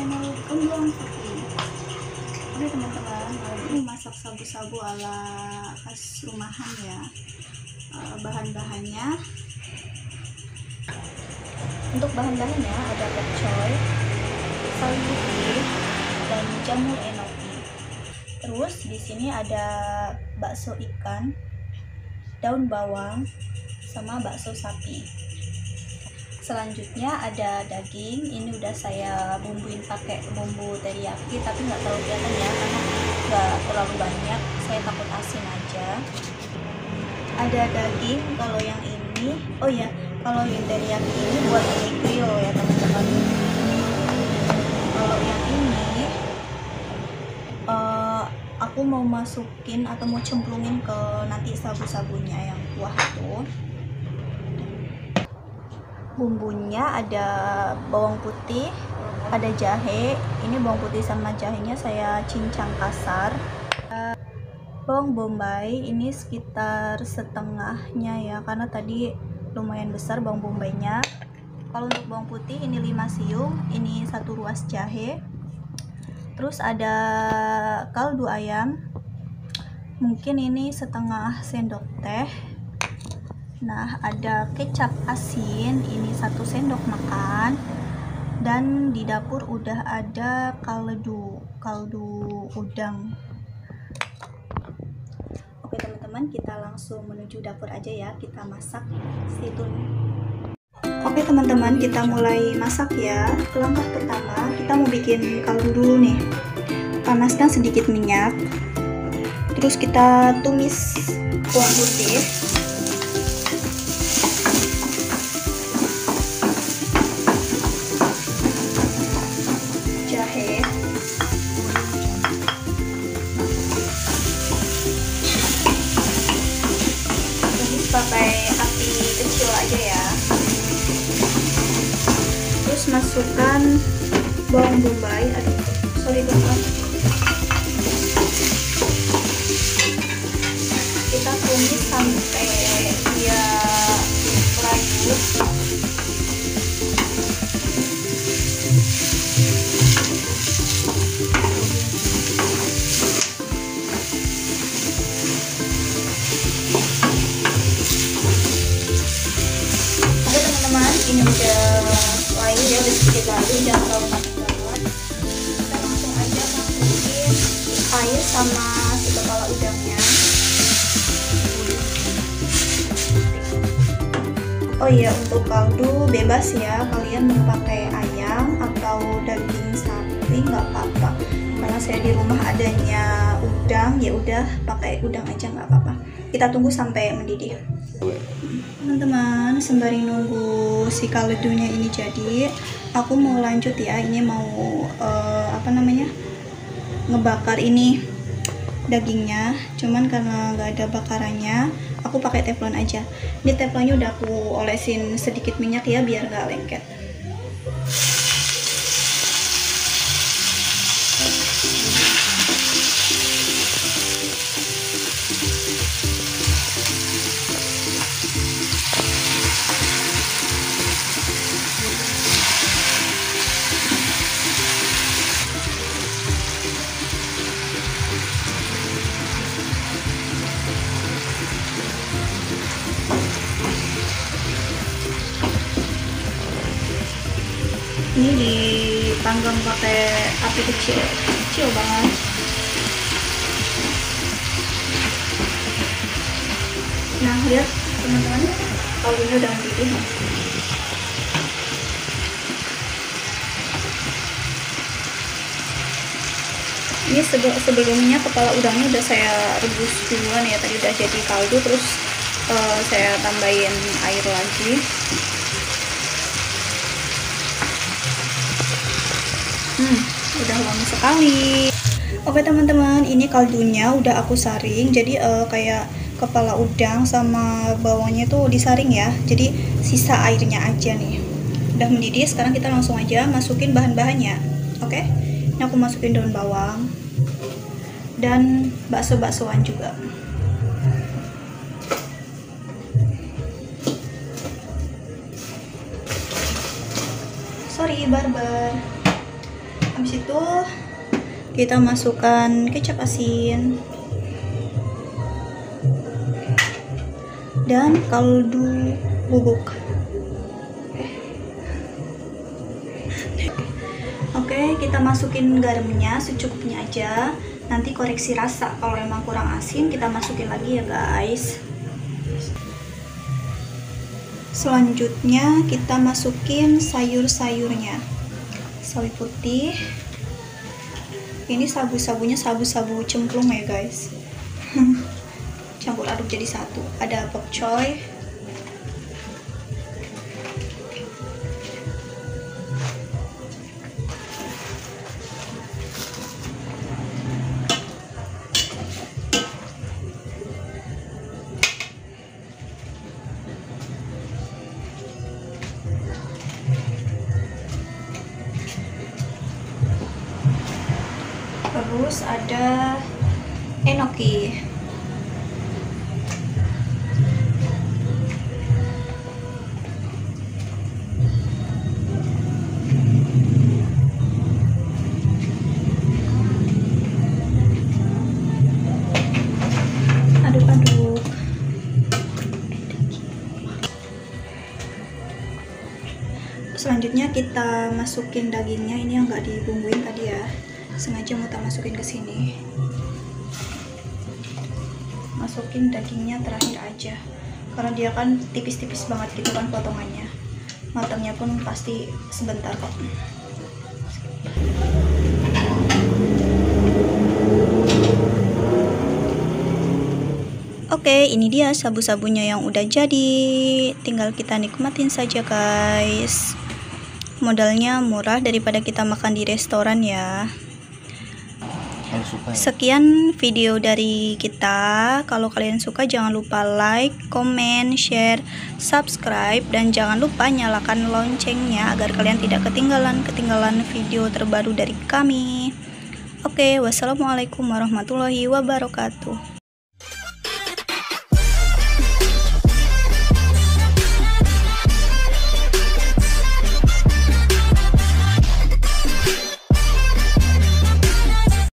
channel Gemblong Putih. Oke teman-teman, ini masak sabu-sabu ala khas rumahan ya. Bahan-bahannya, untuk bahan-bahannya ada bok choy, sawi putih, dan jamur enoki. Terus di sini ada bakso ikan, daun bawang, sama bakso sapi. Selanjutnya ada daging, ini udah saya bumbuin pakai bumbu teriyaki, tapi nggak terlalu kelihatan ya karena nggak terlalu banyak, saya takut asin aja. Ada daging, kalau yang ini, oh ya, kalau yang teriyaki ini buat mie grill ya teman-teman. Kalau yang ini aku mau masukin atau mau cemplungin ke nanti sabu-sabunya yang kuah itu. Bumbunya ada bawang putih, ada jahe. Ini bawang putih sama jahenya saya cincang kasar. Bawang bombay ini sekitar setengahnya ya, karena tadi lumayan besar bawang bombaynya. Kalau untuk bawang putih ini 5 siung, ini 1 ruas jahe. Terus ada kaldu ayam, mungkin ini setengah sendok teh. Nah, ada kecap asin, ini 1 sendok makan. Dan di dapur udah ada kaldu udang. Oke teman-teman, kita langsung menuju dapur aja ya, kita masak. Stay tune. Oke teman-teman, kita mulai masak ya. Langkah pertama, kita mau bikin kaldu dulu nih. Panaskan sedikit minyak. Terus kita tumis bawang putih. Pakai api kecil aja ya. Terus masukkan bawang bombay, kita tumis sampai dia merata. Ini udah layu ya, udah sedikit layu, jangan terlalu panas banget. Kita langsung aja masukin air sama si kepala udangnya. Oh iya, untuk kaldu bebas ya, kalian mau pakai ayam atau daging sapi nggak apa-apa. Karena saya di rumah adanya udang, ya udah pakai udang aja nggak apa-apa. Kita tunggu sampai mendidih. Teman-teman, sembari nunggu si kaldunya ini jadi, aku mau lanjut ya. Ini mau ngebakar ini dagingnya. Cuman karena nggak ada bakarannya, aku pakai teflon aja. Ini teflonnya udah aku olesin sedikit minyak ya, biar nggak lengket. Ini dipanggang pakai api kecil banget. Nah, lihat teman-teman, kaldunya udah mendidih. Ini sebelumnya kepala udangnya udah saya rebus duluan ya, tadi udah jadi kaldu, terus saya tambahin air lagi. Udah wangi sekali. Oke teman-teman, ini kaldunya udah aku saring. Jadi kayak kepala udang sama bawangnya tuh disaring ya. Jadi sisa airnya aja nih. Udah mendidih, sekarang kita langsung aja masukin bahan-bahannya. Oke? Ini aku masukin daun bawang dan bakso-baksoan juga. Sorry, barbar. Habis itu kita masukkan kecap asin dan kaldu bubuk. Oke, kita masukin garamnya secukupnya aja. Nanti koreksi rasa, kalau emang kurang asin kita masukin lagi ya guys. Selanjutnya kita masukin sayur-sayurnya. Sawi putih. Ini sabu-sabunya sabu-sabu cemplung ya guys. Campur aduk jadi satu. Ada bok choy, terus ada enoki, aduk-aduk. Selanjutnya kita masukin dagingnya, ini yang nggak dibumbuin tadi ya, sengaja mau tak masukin ke sini. Masukin dagingnya terakhir aja, karena dia kan tipis-tipis banget gitu kan potongannya. Matangnya pun pasti sebentar kok. Oke, ini dia sabu-sabunya yang udah jadi. Tinggal kita nikmatin saja guys. Modalnya murah daripada kita makan di restoran ya. Sekian video dari kita. Kalau kalian suka jangan lupa like, comment, share, subscribe, dan jangan lupa nyalakan loncengnya agar kalian tidak ketinggalan video terbaru dari kami. Oke, wassalamualaikum warahmatullahi wabarakatuh.